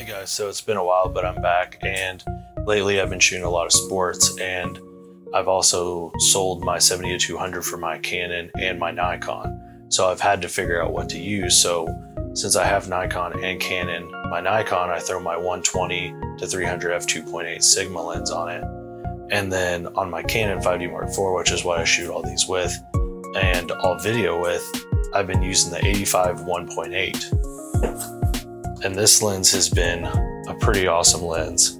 Hey guys, so it's been a while, but I'm back, and lately I've been shooting a lot of sports, and I've also sold my 70-200 for my Canon and my Nikon. So I've had to figure out what to use. So since I have Nikon and Canon, my Nikon, I throw my 120-300 f2.8 Sigma lens on it. And then on my Canon 5D Mark IV, which is what I shoot all these with and all video with, I've been using the 85-1.8. And this lens has been a pretty awesome lens.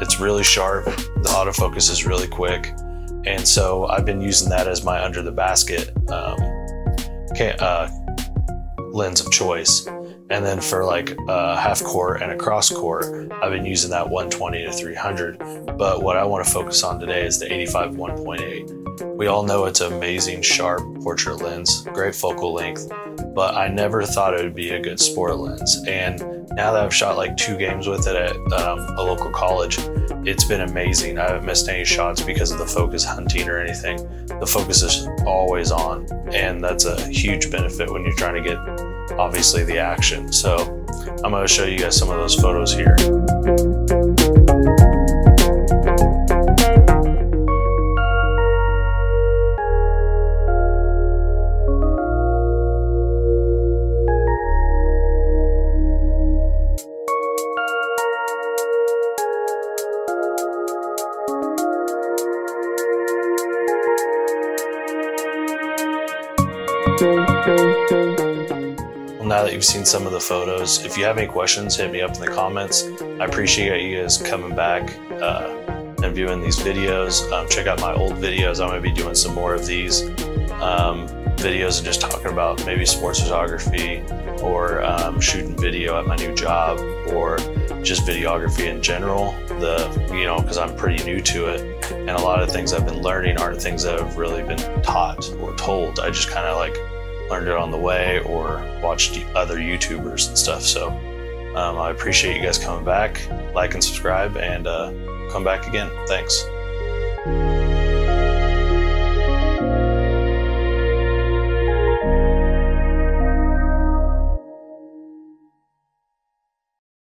It's really sharp, the autofocus is really quick. And so I've been using that as my under the basket lens of choice. And then for like a half court and a cross court, I've been using that 120-300. But what I want to focus on today is the 85-1.8. We all know it's an amazing sharp portrait lens, great focal length, but I never thought it would be a good sport lens. And now that I've shot like 2 games with it at a local college, it's been amazing. I haven't missed any shots because of the focus hunting or anything. The focus is always on, and that's a huge benefit when you're trying to get, obviously, the action. So I'm gonna show you guys some of those photos here. Well, now that you've seen some of the photos, if you have any questions, hit me up in the comments. I appreciate you guys coming back and viewing these videos. Check out my old videos. I'm going to be doing some more of these videos and just talking about maybe sports photography or shooting video at my new job or just videography in general. Because I'm pretty new to it, and a lot of things I've been learning aren't things that have really been taught or told. I just kind of like learned it on the way or watched other YouTubers and stuff. So I appreciate you guys coming back, like and subscribe, and come back again. Thanks.